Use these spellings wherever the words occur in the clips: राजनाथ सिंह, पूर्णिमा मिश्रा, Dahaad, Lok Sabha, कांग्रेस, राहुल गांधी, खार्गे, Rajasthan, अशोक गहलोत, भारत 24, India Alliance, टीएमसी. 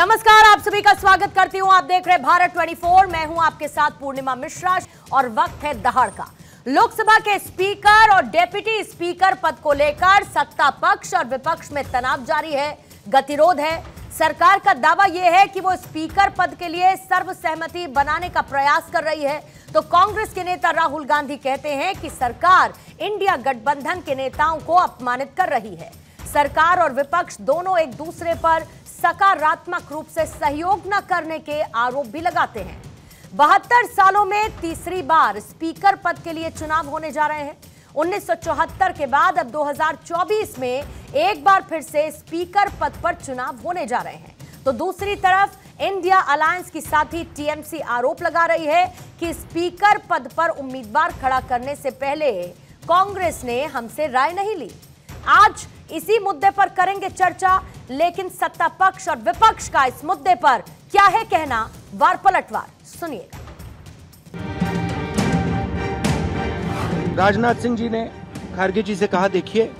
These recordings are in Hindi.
नमस्कार, आप सभी का स्वागत करती हूं। आप देख रहे हैं भारत 24, मैं हूं आपके साथ पूर्णिमा मिश्रा। और वक्त है दहाड़ का। लोकसभा के स्पीकर और डेप्यूटी स्पीकर पद को लेकर सत्ता पक्ष और विपक्ष में तनाव जारी है, गतिरोध है। सरकार का दावा यह है कि वो स्पीकर पद के लिए सर्वसहमति बनाने का प्रयास कर रही है, तो कांग्रेस के नेता राहुल गांधी कहते हैं कि सरकार इंडिया गठबंधन के नेताओं को अपमानित कर रही है। सरकार और विपक्ष दोनों एक दूसरे पर सकारात्मक रूप से सहयोग न करने के आरोप भी लगाते हैं। 72 सालों में तीसरी बार स्पीकर पद के लिए चुनाव होने जा रहे हैं। 1974 के बाद अब 2024 में एक बार फिर से स्पीकर पद पर चुनाव होने जा रहे हैं, तो दूसरी तरफ इंडिया अलायंस की साथी टीएमसी आरोप लगा रही है कि स्पीकर पद पर उम्मीदवार खड़ा करने से पहले कांग्रेस ने हमसे राय नहीं ली। आज इसी मुद्दे पर करेंगे चर्चा, लेकिन सत्ता पक्ष और विपक्ष का इस मुद्दे पर क्या है कहना, वार पलटवार सुनिए। राजनाथ सिंह जी ने खार्गे जी से कहा, देखिए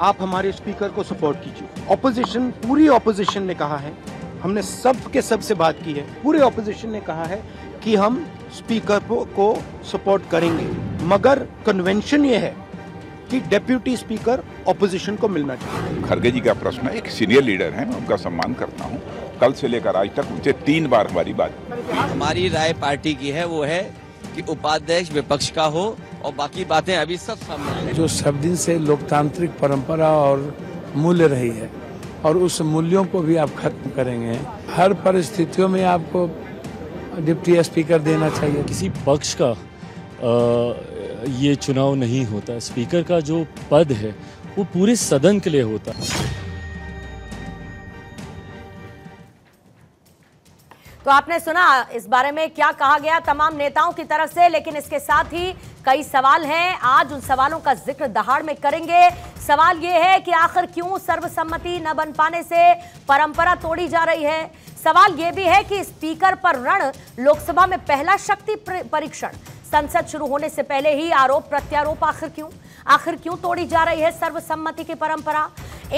आप हमारे स्पीकर को सपोर्ट कीजिए। ऑपोजिशन, पूरी ऑपोजिशन ने कहा है, हमने सब के सब से बात की है, पूरे ऑपोजिशन ने कहा है कि हम स्पीकर को सपोर्ट करेंगे, मगर कन्वेंशन ये है कि डेप्यूटी स्पीकर ऑपोजिशन को मिलना चाहिए। खार्गे जी का प्रश्न है, एक सीनियर लीडर हैं, मैं उनका सम्मान करता हूं। कल से लेकर आज तक उनसे 3 बार हमारी बात, हमारी राय पार्टी की है, वो है कि उपाध्यक्ष विपक्ष का हो और बाकी बातें अभी सब सामने जो सब दिन से लोकतांत्रिक परंपरा और मूल्य रही है, और उस मूल्यों को भी आप खत्म करेंगे। हर परिस्थितियों में आपको डिप्टी स्पीकर देना चाहिए। किसी पक्ष का ये चुनाव नहीं होता। स्पीकर का जो पद है वो पूरे सदन के लिए होता है। तो आपने सुना इस बारे में क्या कहा गया तमाम नेताओं की तरफ से, लेकिन इसके साथ ही कई सवाल हैं। आज उन सवालों का जिक्र दहाड़ में करेंगे। सवाल ये है कि आखिर क्यों सर्वसम्मति न बन पाने से परंपरा तोड़ी जा रही है। सवाल ये भी है कि स्पीकर पर रण, लोकसभा में पहला शक्ति परीक्षण, संसद शुरू होने से पहले ही आरोप प्रत्यारोप, आखिर क्यों तोड़ी जा रही है सर्वसम्मति की परंपरा।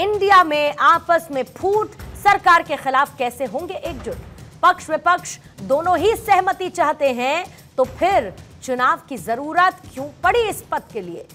इंडिया में आपस में फूट, सरकार के खिलाफ कैसे होंगे एकजुट। पक्ष विपक्ष दोनों ही सहमति चाहते हैं, तो फिर चुनाव की जरूरत क्यों पड़ी इस पद के लिए।